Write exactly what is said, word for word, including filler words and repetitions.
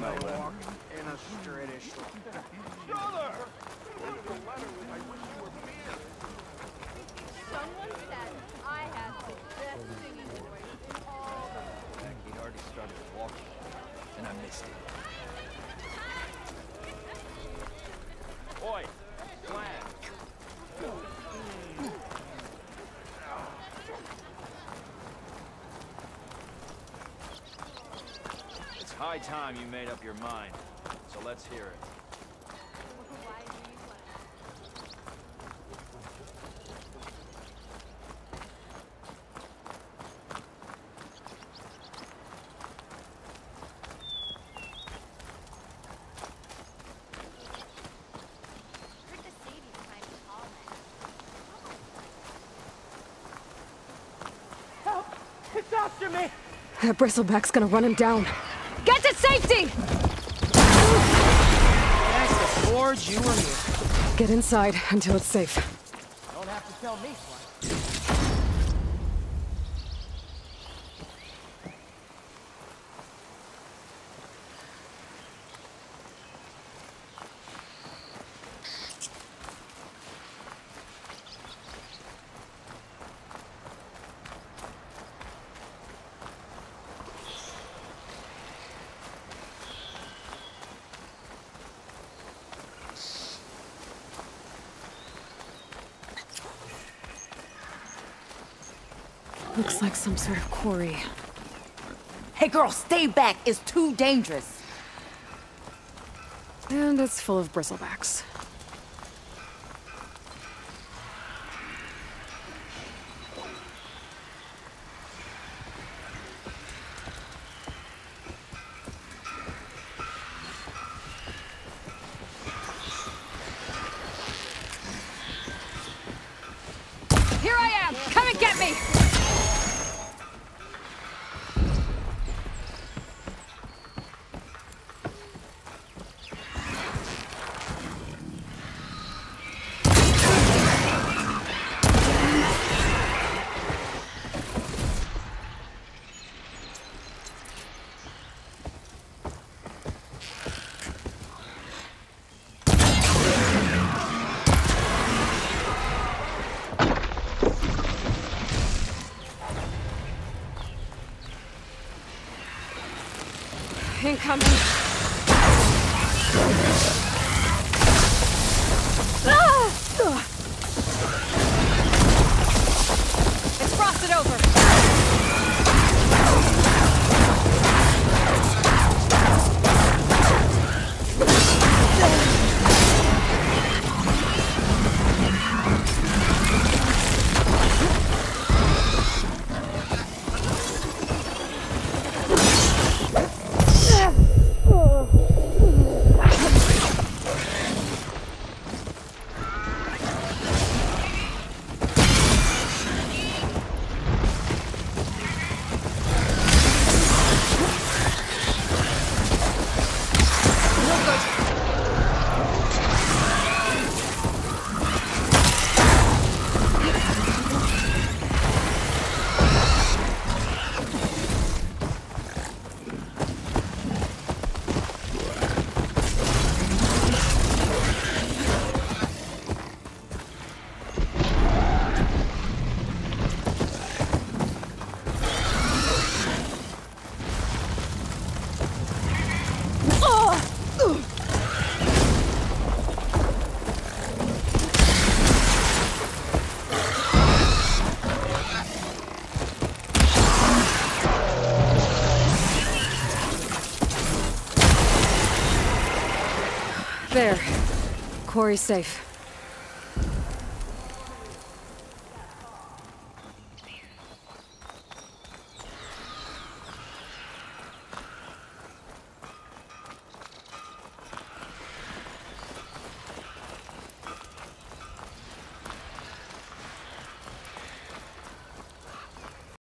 Walk in a straightish line. Brother! There's a letter with I wish you were beer. Someone said I have the best singing voice in all the world. He'd already started walking, and I missed it. Oi! Plan! High time you made up your mind, so let's hear it. Help! It's after me! That bristleback's gonna run him down. Get to safety! That's the sword you were using. Get inside until it's safe. Don't have to tell me Looks like some sort of quarry. Hey girl, stay back! It's too dangerous! And it's full of bristlebacks. Here I am! Come and get me! Incoming. Ah! It's frosted over. There. Quarry's safe.